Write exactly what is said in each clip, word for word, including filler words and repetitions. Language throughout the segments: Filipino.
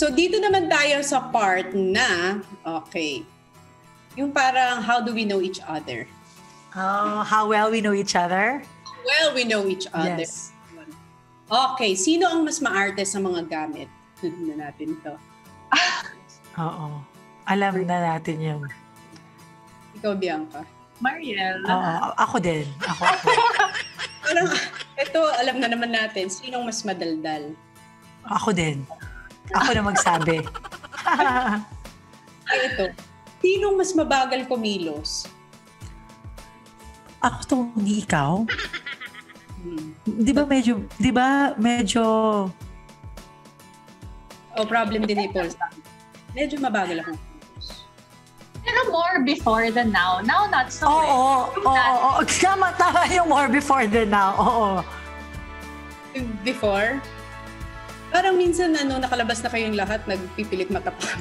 So dito naman tayo sa part na, okay, yung parang how do we know each other? Oh, how well we know each other? Well, we know each other. Yes. Okay, sino ang mas maarte sa mga gamit? Tutunan na natin ito. Oo. Alam na natin yung... Ikaw, Bianca. Mariel. Oo, ako din. Ako, ako. Parang, ito, alam na naman natin. Sinong mas madaldal? Ako din. Ako na magsabi. Ay, ito. Sinong mas mabagal kumilos? Ako to, hindi ikaw. Hmm. Di ba medyo, di ba medyo... Oh, problem din ni Paul. Medyo mabagal ako. Pero more before than now. Now, not so. Oo, eh. oo, oo, oo. Tama, tama yung more before than now. Oo. Before? Parang minsan, ano, nakalabas na kayong lahat, nagpipilit matapang.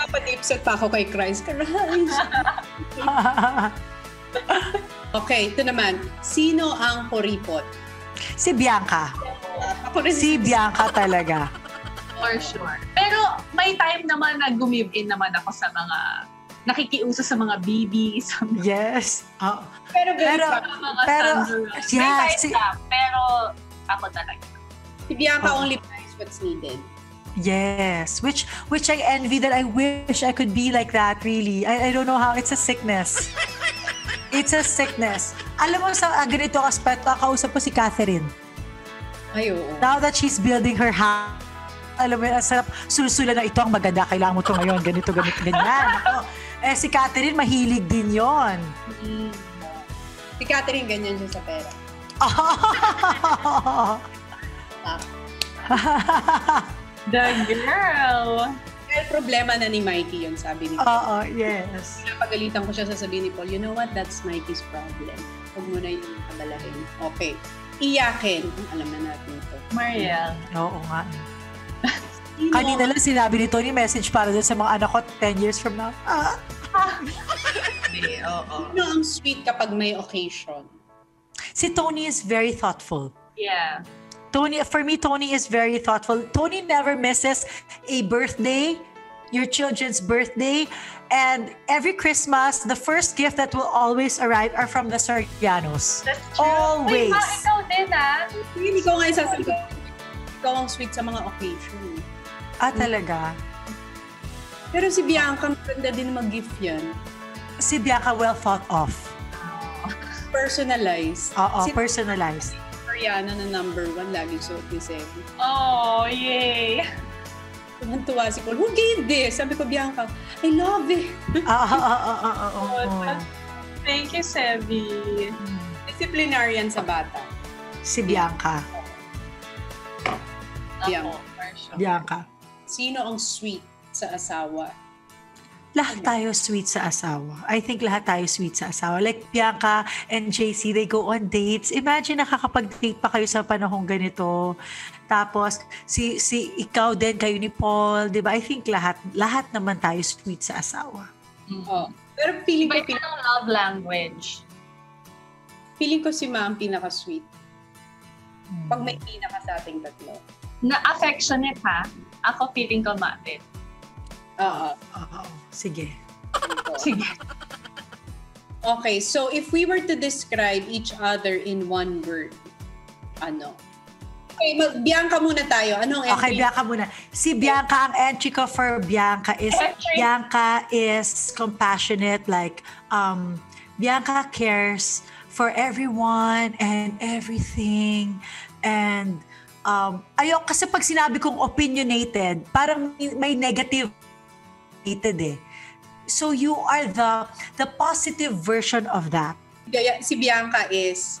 Papadipsot pa ako kay Christ. Christ. Okay, ito naman. Sino ang kuripot? Si Bianca. Si Bianca talaga. For sure. Pero may time naman na gumib in naman ako sa mga nakikiuso sa mga babies. Yes. Oh. Pero pero mga pero yeah, si, na, pero ako talaga. Si Bianca oh. only buys what's needed. Yes, which which I envy, that I wish I could be like that really. I I don't know how, it's a sickness. It's a sickness. Alam mo sa ganito aspeto, kakausap ko si Catherine. Ay, oo. Now that she's building her house, alam mo, ang sarap, sulusula na ito ang maganda, kailangan mo ito ngayon, ganito, ganito, ganyan. Oh, eh, si Catherine, mahilig din yon. Mm. Si Catherine, ganyan siya sa pera. Oh. The girl! Well, problema na ni Mikey yun, sabi ni Paul. Oo, yes. Pinapagalitan ko siya, sasabihin ni Paul, you know what, that's Mikey's problem. Huwag mo na yung kabalahin. Okay. Iyakin. Alam na natin ito. Mariel. Oo nga. Kanina lang sinabi ni Toni, message para din sa mga anak ko ten years from now. Ah! Okay, oo. Sino ang sweet kapag may occasion? Si Toni is very thoughtful. Yeah. Toni, for me, Toni is very thoughtful. Toni never misses a birthday, your children's birthday, and every Christmas, the first gift that will always arrive are from the Sergianos. That's true. Always. Ay, ma, ikaw din, ah. Hindi ko nga isasagot. Ikaw ang sweet sa mga occasion. Ah, talaga? Pero si Bianca, maganda din mag-gift yan. Si Bianca, well thought of. Personalized. Oo, si personalized. Mariana na number one, lagi suot ni Sebi. Oh, yay! Tumantuwa si Paul, who gave this? Sabi ko, Bianca, I love it! Ah, ah, ah, ah, ah, ah. Thank you, Sebi. Disciplinarian sa bata. Si Bianca. Bianca. Bianca. Sino ang sweet sa asawa? Lahat tayo sweet sa asawa. I think lahat tayo sweet sa asawa. Like Bianca and J C, they go on dates. Imagine nakakapag-date pa kayo sa panahong ganito. Tapos, si si ikaw din, kayo ni Paul, di ba? I think lahat lahat naman tayo sweet sa asawa. Oo. Pero feeling ko... Iba yung love language. Feeling ko si Ma ang pinaka-sweet. Hmm. Pag may pinaka sa ating tatlo. Na-affectionate, ha? Ako feeling ko matin. Oo. Oo. Sige. Sige. Okay, so if we were to describe each other in one word, ano? Okay, Bianca muna tayo. Anong entry? Okay, Bianca muna. Si Bianca, ang entry ko for Bianca is, entry? Bianca is compassionate, like, um, Bianca cares for everyone and everything, and um, ayok, kasi pag sinabi kong opinionated, parang may negative eh. So you are the the positive version of that. Si Bianca is,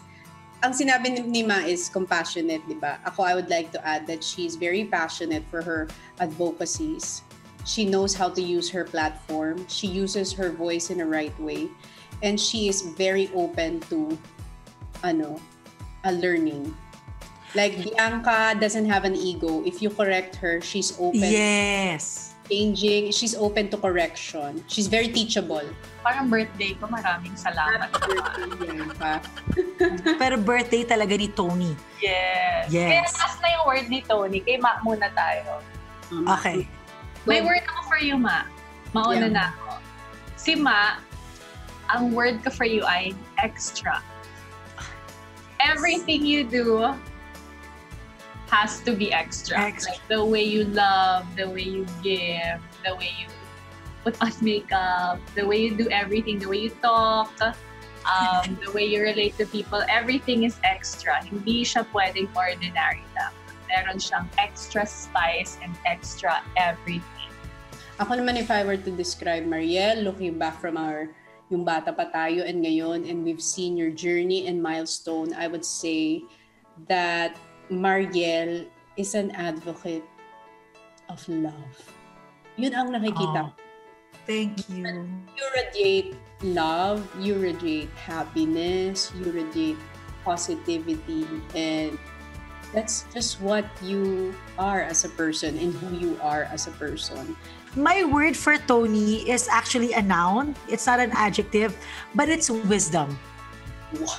ang sinabi ni Ma is compassionate, di ba? Ako, I would like to add that she's very passionate for her advocacies. She knows how to use her platform. She uses her voice in the right way. And she is very open to ano, a learning. Like Bianca doesn't have an ego. If you correct her, she's open. Yes. Changing. She's open to correction. She's very teachable. Parang birthday ko, maraming salamat. Happy birthday, Bianca. Pero birthday talaga ni Toni. Yes. Yes. Kaya last na yung word ni Toni. Kay Ma muna tayo. Ma. Okay. May word ako for you, Ma. Mauna yeah. na ako. Si Ma, ang word ko for you ay extra. Everything you do has to be extra. extra. Like the way you love, the way you give, the way you put on makeup, the way you do everything, the way you talk, um, the way you relate to people, everything is extra. Hindi siya pwedeng ordinary lang. Meron siyang extra spice and extra everything. Ako naman, if I were to describe Mariel, looking back from our yung bata pa tayo and ngayon, and we've seen your journey and milestone, I would say that Mariel is an advocate of love. Yun ang nakikita. Oh, thank you. You radiate love, you radiate happiness, you radiate positivity, and that's just what you are as a person and who you are as a person. My word for Toni is actually a noun. It's not an adjective, but it's wisdom. What?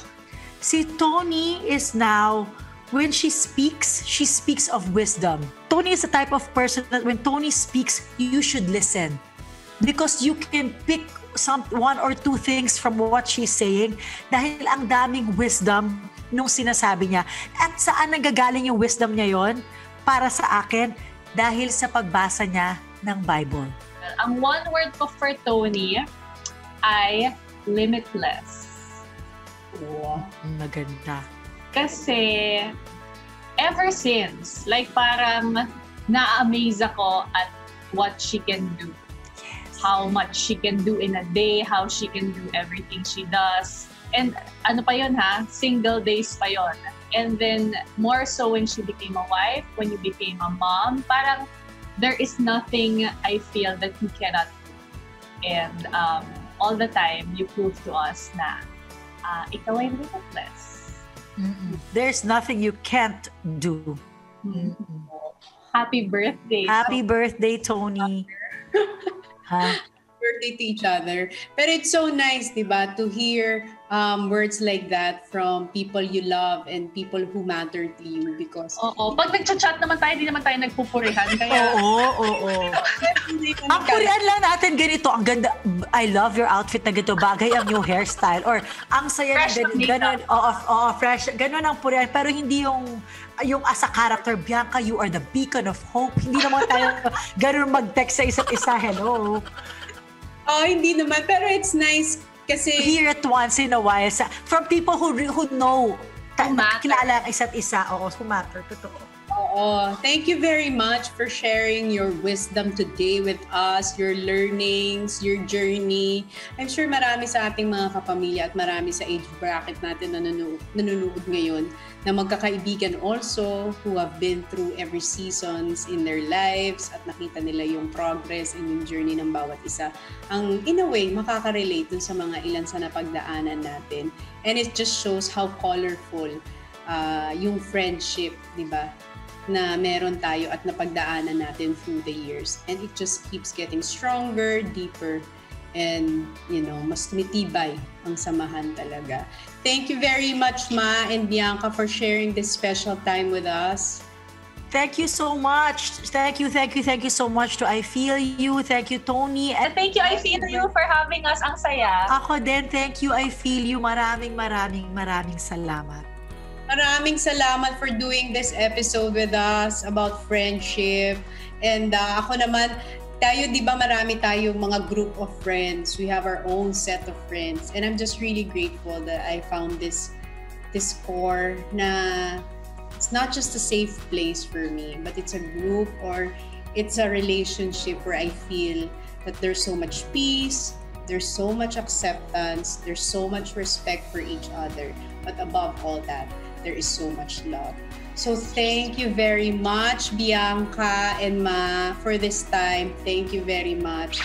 See, Toni is now, when she speaks, she speaks of wisdom. Toni is the type of person that when Toni speaks, you should listen. Because you can pick some one or two things from what she's saying dahil ang daming wisdom nung sinasabi niya. At saan nanggagaling yung wisdom niya yon? Para sa akin, dahil sa pagbasa niya ng Bible. Well, ang one word ko for Toni ay limitless. Wow, maganda. Kasi ever since, like parang na-amaze ako at what she can do. Yes. How much she can do in a day, how she can do everything she does. And ano pa yun ha, single days pa yun. And then more so when she became a wife, when you became a mom, parang there is nothing I feel that you cannot do. And um, all the time, you prove to us na uh, ikaw ay limitless. Mm-hmm. There's nothing you can't do. Mm-hmm. Happy birthday. Happy birthday, Toni. Huh? Birthday to each other. But it's so nice, diba, to hear um, words like that from people you love and people who matter to you because... Oo, pag nag-chat naman tayo, hindi naman tayo nagpupurihan. Kaya... oo, oo, oo. Ang purihan lang natin ganito, ang ganda, I love your outfit na ganito, bagay ang new hairstyle, or ang saya na ganito, oo, oo, fresh, ganun ang purihan, pero hindi yung... yung as a character, Bianca, you are the beacon of hope. Hindi naman tayo ganun mag-text sa isa't isa, hello. Oh, hindi naman. Pero it's nice kasi... hear it once in a while sa, from people who who know, kilala ang isa't isa. Oo, sumatter. Totoo. Oo. Thank you very much for sharing your wisdom today with us, your learnings, your journey. I'm sure marami sa ating mga kapamilya at marami sa age bracket natin na nanonood, nanonood ngayon na magkakaibigan also who have been through every seasons in their lives at nakita nila yung progress and yung journey ng bawat isa. Ang in a way, makaka-relate dun sa mga ilan sa napagdaanan natin. And it just shows how colorful uh, yung friendship, di ba, na meron tayo at napagdaanan natin through the years. And it just keeps getting stronger, deeper, and, you know, mas tumitibay ang samahan talaga. Thank you very much, Ma and Bianca, for sharing this special time with us. Thank you so much. Thank you, thank you, thank you so much to I Feel You. Thank you, Toni. And thank you, I Feel You, for having us. Ang saya. Ako din. Thank you, I Feel You. Maraming, maraming, maraming salamat. Maraming salamat for doing this episode with us about friendship. And uh, ako naman, tayo, di ba, marami tayong mga group of friends. We have our own set of friends. And I'm just really grateful that I found this this core na it's not just a safe place for me, but it's a group or it's a relationship where I feel that there's so much peace, there's so much acceptance, there's so much respect for each other. But above all that, there is so much love. So thank you very much, Bianca and Ma, for this time. Thank you very much.